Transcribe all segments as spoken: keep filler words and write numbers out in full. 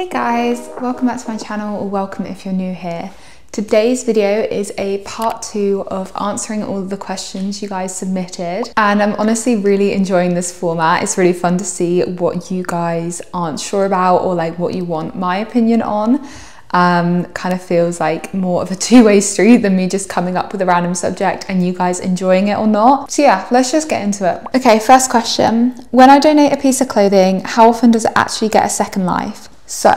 Hey guys, welcome back to my channel, or welcome if you're new here. Today's video is a part two of answering all of the questions you guys submitted, and I'm honestly really enjoying this format. It's really fun to see what you guys aren't sure about, or like what you want my opinion on. Um, kind of feels like more of a two-way street than me just coming up with a random subject and you guys enjoying it or not. So yeah, let's just get into it. Okay, first question. When I donate a piece of clothing, how often does it actually get a second life? So,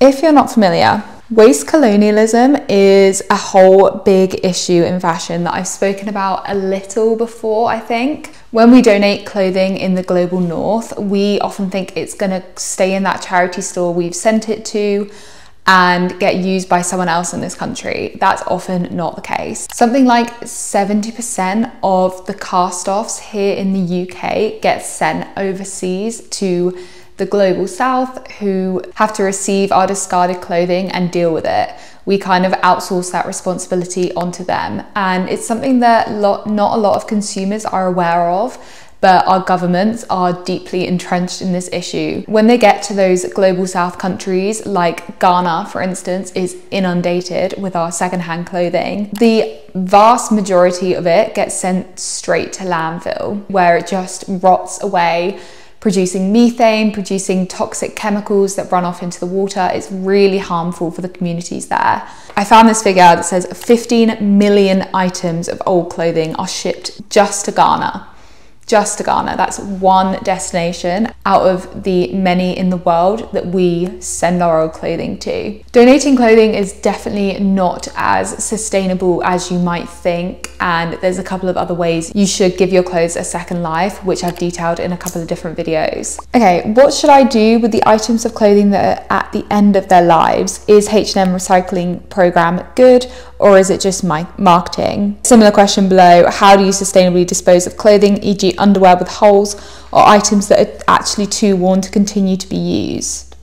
if you're not familiar, waste colonialism is a whole big issue in fashion that I've spoken about a little before, I think. When we donate clothing in the global north, we often think it's gonna stay in that charity store we've sent it to and get used by someone else in this country. That's often not the case. Something like seventy percent of the cast-offs here in the U K get sent overseas to the global south, who have to receive our discarded clothing and deal with it. We kind of outsource that responsibility onto them, and it's something that lot, not a lot of consumers are aware of, but our governments are deeply entrenched in this issue. When they get to those global south countries, like Ghana, for instance, is inundated with our secondhand clothing. The vast majority of it gets sent straight to landfill, where it just rots away, producing methane, producing toxic chemicals that run off into the water. It's really harmful for the communities there. I found this figure that says fifteen million items of old clothing are shipped just to Ghana. Just to Ghana. That's one destination out of the many in the world that we send our old clothing to. Donating clothing is definitely not as sustainable as you might think, and there's a couple of other ways you should give your clothes a second life, which I've detailed in a couple of different videos. Okay, what should I do with the items of clothing that are at the end of their lives? Is H and M recycling program good, or is it just my marketing? Similar question below. How do you sustainably dispose of clothing, for example underwear with holes, or items that are actually too worn to continue to be used?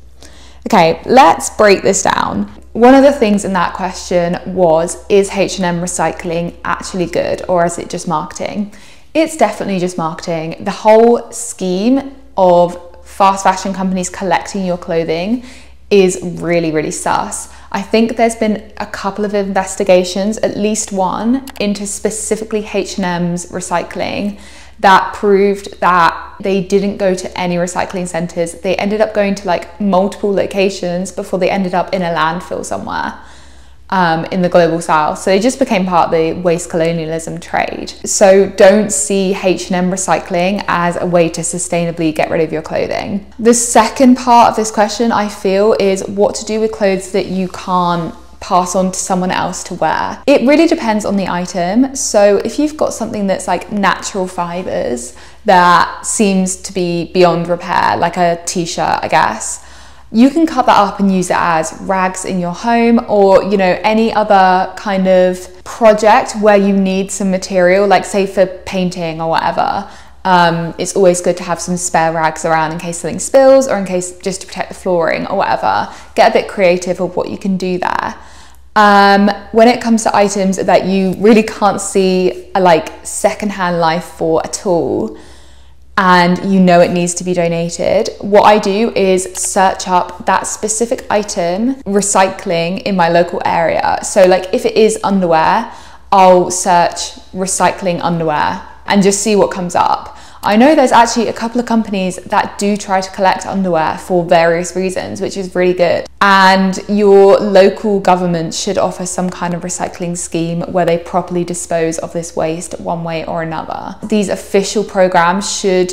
Okay, let's break this down. One of the things in that question was, is H and M recycling actually good, or is it just marketing? It's definitely just marketing. The whole scheme of fast fashion companies collecting your clothing is really, really sus. I think there's been a couple of investigations, at least one, into specifically H and M's recycling that proved that they didn't go to any recycling centers. They ended up going to like multiple locations before they ended up in a landfill somewhere um, in the global south. So they just became part of the waste colonialism trade. So don't see H and M recycling as a way to sustainably get rid of your clothing. The second part of this question, I feel, is what to do with clothes that you can't pass on to someone else to wear. It really depends on the item. So if you've got something that's like natural fibers that seems to be beyond repair, like a t-shirt, I guess, you can cut that up and use it as rags in your home, or you know, any other kind of project where you need some material, like say for painting or whatever. Um, it's always good to have some spare rags around in case something spills, or in case just to protect the flooring or whatever. Get a bit creative of what you can do there. Um, when it comes to items that you really can't see a like secondhand life for at all, and you know it needs to be donated, what I do is search up that specific item recycling in my local area. So like if it is underwear, I'll search recycling underwear and just see what comes up. I know there's actually a couple of companies that do try to collect underwear for various reasons, which is really good. And your local government should offer some kind of recycling scheme where they properly dispose of this waste one way or another. These official programs should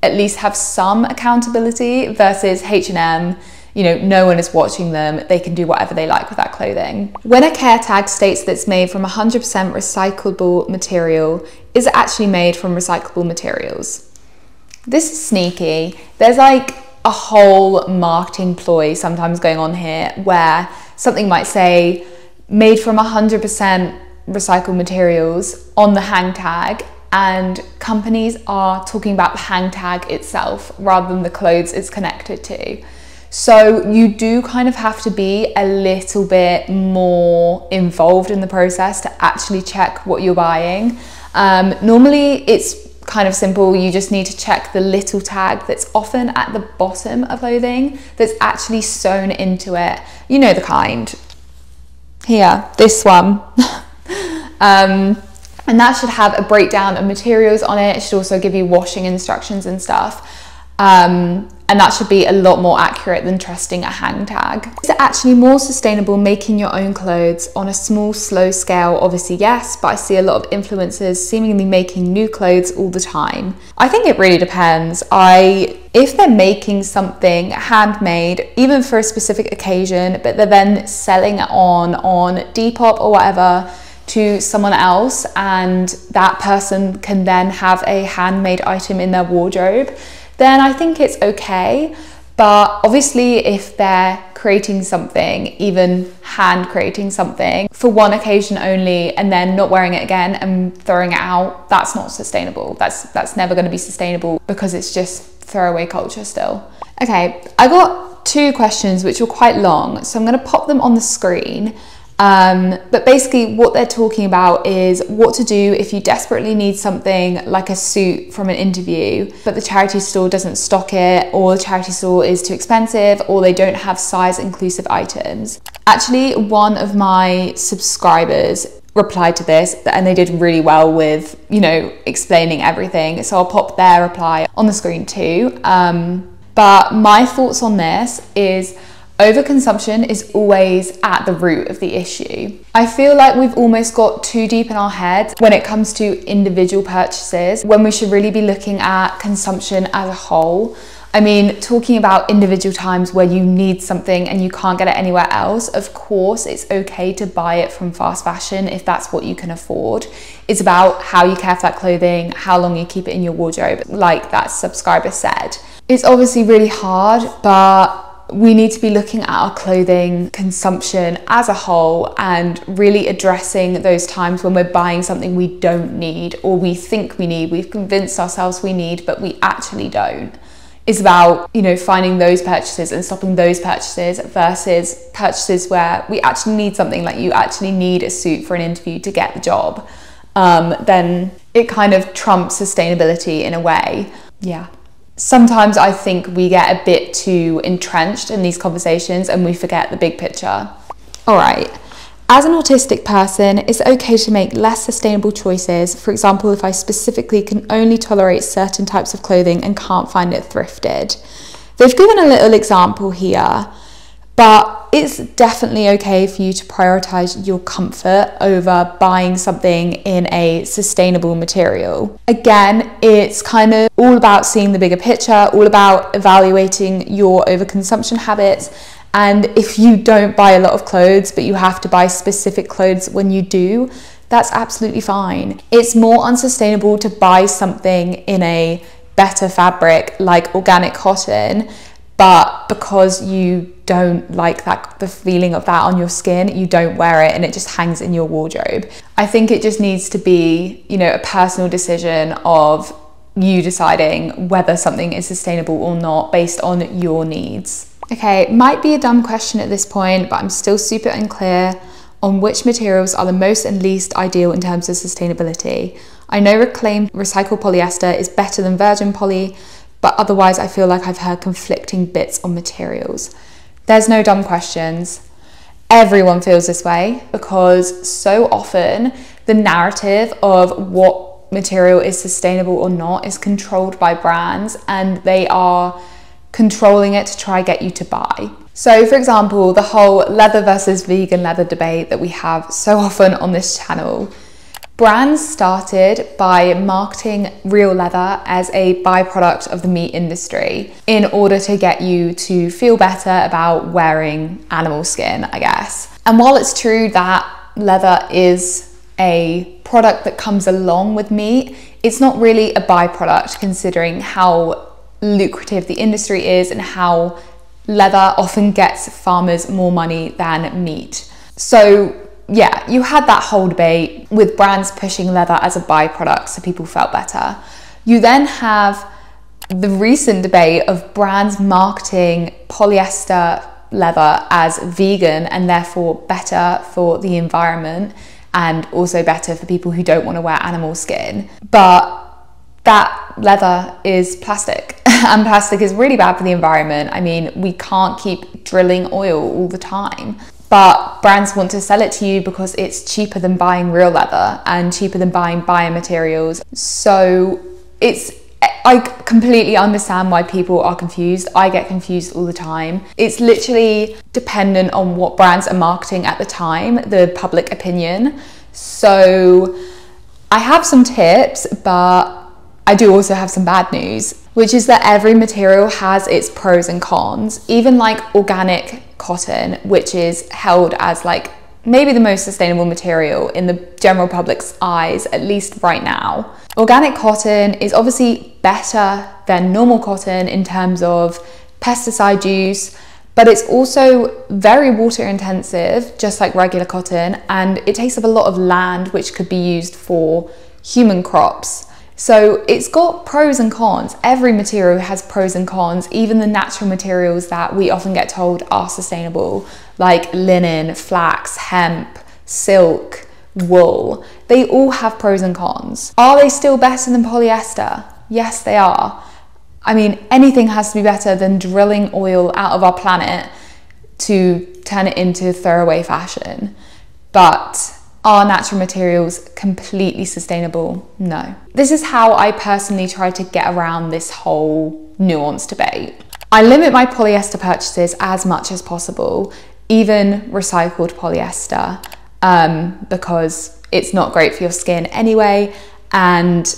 at least have some accountability versus H and M. You know, no one is watching them. They can do whatever they like with that clothing. When a care tag states that it's made from one hundred percent recyclable material, is it actually made from recyclable materials? This is sneaky. There's like a whole marketing ploy sometimes going on here where something might say made from one hundred percent recycled materials on the hang tag, and companies are talking about the hang tag itself rather than the clothes it's connected to. So you do kind of have to be a little bit more involved in the process to actually check what you're buying. Um, normally it's kind of simple. You just need to check the little tag that's often at the bottom of clothing that's actually sewn into it. You know the kind. Here, this one. um, and that should have a breakdown of materials on it. It should also give you washing instructions and stuff. Um, and that should be a lot more accurate than trusting a hang tag. Is it actually more sustainable making your own clothes on a small, slow scale? Obviously, yes, but I see a lot of influencers seemingly making new clothes all the time. I think it really depends. I, if they're making something handmade, even for a specific occasion, but they're then selling it on, on Depop or whatever, to someone else, and that person can then have a handmade item in their wardrobe, then I think it's okay. But obviously if they're creating something, even hand creating something for one occasion only and then not wearing it again and throwing it out, that's not sustainable. That's, that's never gonna be sustainable because it's just throwaway culture still. Okay, I got two questions which were quite long, so I'm gonna pop them on the screen. Um, but basically what they're talking about is what to do if you desperately need something like a suit from an interview, but the charity store doesn't stock it, or the charity store is too expensive, or they don't have size inclusive items. Actually, one of my subscribers replied to this and they did really well with, you know, explaining everything. So I'll pop their reply on the screen too. Um, but my thoughts on this is, overconsumption is always at the root of the issue. I feel like we've almost got too deep in our heads when it comes to individual purchases, when we should really be looking at consumption as a whole. I mean, talking about individual times where you need something and you can't get it anywhere else, of course it's okay to buy it from fast fashion if that's what you can afford. It's about how you care for that clothing, how long you keep it in your wardrobe, like that subscriber said. It's obviously really hard, but we need to be looking at our clothing consumption as a whole and really addressing those times when we're buying something we don't need, or we think we need, we've convinced ourselves we need, but we actually don't. It's about, you know, finding those purchases and stopping those purchases versus purchases where we actually need something, like you actually need a suit for an interview to get the job. Um, then it kind of trumps sustainability in a way. Yeah. Sometimes I think we get a bit too entrenched in these conversations and we forget the big picture. All right. As an autistic person, it's okay to make less sustainable choices. For example, if I specifically can only tolerate certain types of clothing and can't find it thrifted. They've given a little example here, but it's definitely okay for you to prioritize your comfort over buying something in a sustainable material. Again, it's kind of all about seeing the bigger picture, all about evaluating your overconsumption habits. And if you don't buy a lot of clothes, but you have to buy specific clothes when you do, that's absolutely fine. It's more unsustainable to buy something in a better fabric like organic cotton, but because you don't like that, the feeling of that on your skin, you don't wear it and it just hangs in your wardrobe. I think it just needs to be, you know, a personal decision of you deciding whether something is sustainable or not based on your needs. Okay, might be a dumb question at this point, but I'm still super unclear on which materials are the most and least ideal in terms of sustainability. I know reclaimed recycled polyester is better than virgin poly, but otherwise I feel like I've heard conflicting bits on materials. There's no dumb questions. Everyone feels this way because so often the narrative of what material is sustainable or not is controlled by brands, and they are controlling it to try get you to buy. So for example, the whole leather versus vegan leather debate that we have so often on this channel. Brands started by marketing real leather as a byproduct of the meat industry in order to get you to feel better about wearing animal skin, I guess. And while it's true that leather is a product that comes along with meat, it's not really a byproduct considering how lucrative the industry is and how leather often gets farmers more money than meat. So yeah, you had that whole debate with brands pushing leather as a byproduct so people felt better. You then have the recent debate of brands marketing polyester leather as vegan and therefore better for the environment and also better for people who don't want to wear animal skin. But that leather is plastic and plastic is really bad for the environment. I mean, we can't keep drilling oil all the time, but brands want to sell it to you because it's cheaper than buying real leather and cheaper than buying biomaterials. So it's, I completely understand why people are confused. I get confused all the time. It's literally dependent on what brands are marketing at the time, the public opinion. So I have some tips, but I do also have some bad news, which is that every material has its pros and cons. Even like organic cotton, which is held as like maybe the most sustainable material in the general public's eyes, at least right now. Organic cotton is obviously better than normal cotton in terms of pesticide use, but it's also very water intensive, just like regular cotton, and it takes up a lot of land, which could be used for human crops. So it's got pros and cons. Every material has pros and cons, even the natural materials that we often get told are sustainable, like linen, flax, hemp, silk, wool. They all have pros and cons. Are they still better than polyester? Yes, they are. I mean, anything has to be better than drilling oil out of our planet to turn it into throwaway fashion. But are natural materials completely sustainable? No. This is how I personally try to get around this whole nuanced debate. I limit my polyester purchases as much as possible, even recycled polyester, um, because it's not great for your skin anyway, and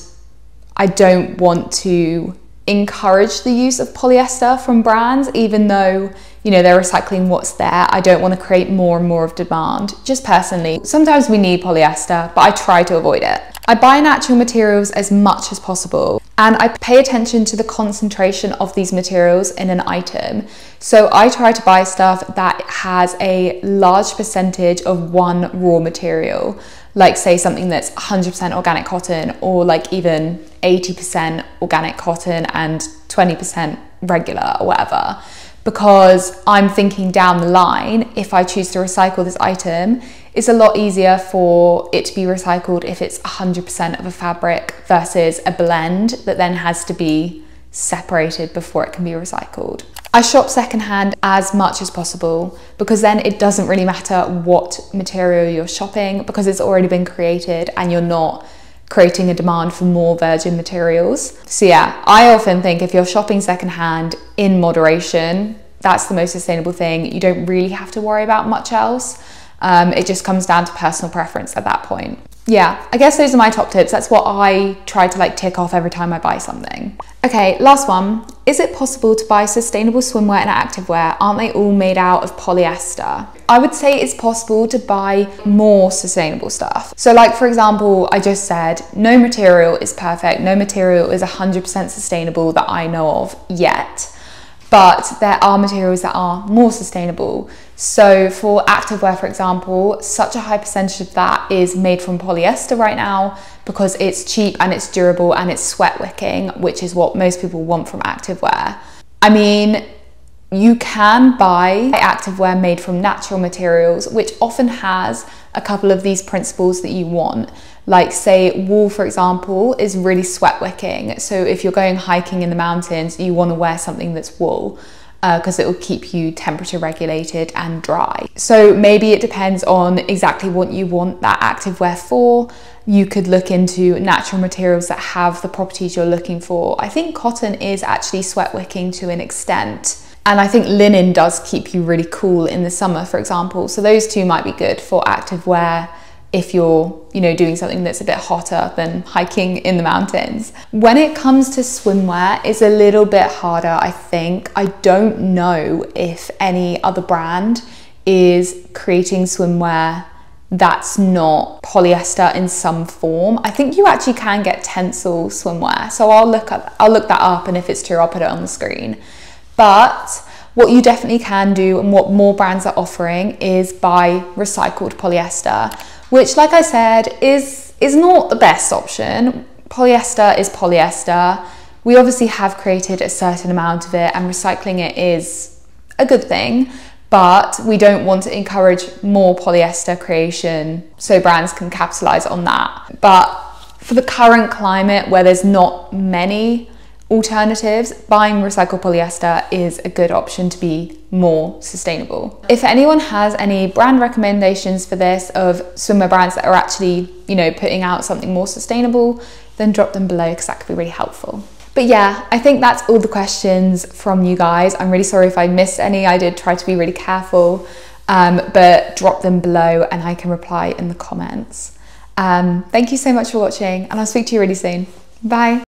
I don't want to encourage the use of polyester from brands, even though, you know, they're recycling what's there. I don't want to create more and more of demand, just personally. Sometimes we need polyester, but I try to avoid it. I buy natural materials as much as possible, and I pay attention to the concentration of these materials in an item. So I try to buy stuff that has a large percentage of one raw material, like say something that's one hundred percent organic cotton, or like even eighty percent organic cotton and twenty percent regular or whatever, because I'm thinking down the line, if I choose to recycle this item, it's a lot easier for it to be recycled if it's one hundred percent of a fabric versus a blend that then has to be separated before it can be recycled. I shop secondhand as much as possible, because then it doesn't really matter what material you're shopping, because it's already been created and you're not creating a demand for more virgin materials. So yeah, I often think if you're shopping secondhand in moderation, that's the most sustainable thing. You don't really have to worry about much else. Um, it just comes down to personal preference at that point. Yeah, I guess those are my top tips. That's what I try to like tick off every time I buy something. Okay, last one. Is it possible to buy sustainable swimwear and activewear? Aren't they all made out of polyester? I would say it's possible to buy more sustainable stuff. So like, for example, I just said, no material is perfect. No material is one hundred percent sustainable that I know of yet. But there are materials that are more sustainable. So for activewear, for example, such a high percentage of that is made from polyester right now because it's cheap and it's durable and it's sweat wicking, which is what most people want from activewear. I mean, you can buy activewear made from natural materials, which often has a couple of these principles that you want. Like say wool, for example, is really sweat wicking. So if you're going hiking in the mountains, you want to wear something that's wool because uh, it will keep you temperature regulated and dry. So maybe it depends on exactly what you want that activewear for. You could look into natural materials that have the properties you're looking for. I think cotton is actually sweat wicking to an extent. And I think linen does keep you really cool in the summer, for example. So those two might be good for activewear if you're, you know, doing something that's a bit hotter than hiking in the mountains. When it comes to swimwear, it's a little bit harder, I think. I don't know if any other brand is creating swimwear that's not polyester in some form. I think you actually can get Tencel swimwear. So I'll look up, I'll look that up, and if it's true, I'll put it on the screen. But what you definitely can do, and what more brands are offering, is buy recycled polyester, which, like I said, is, is not the best option. Polyester is polyester. We obviously have created a certain amount of it, and recycling it is a good thing, but we don't want to encourage more polyester creation so brands can capitalize on that. But for the current climate where there's not many alternatives, buying recycled polyester is a good option to be more sustainable. If anyone has any brand recommendations for this, of swimwear brands that are actually, you know, putting out something more sustainable, then drop them below because that could be really helpful. But yeah, I think that's all the questions from you guys. I'm really sorry if I missed any. I did try to be really careful, um, but drop them below and I can reply in the comments. Um, thank you so much for watching and I'll speak to you really soon. Bye.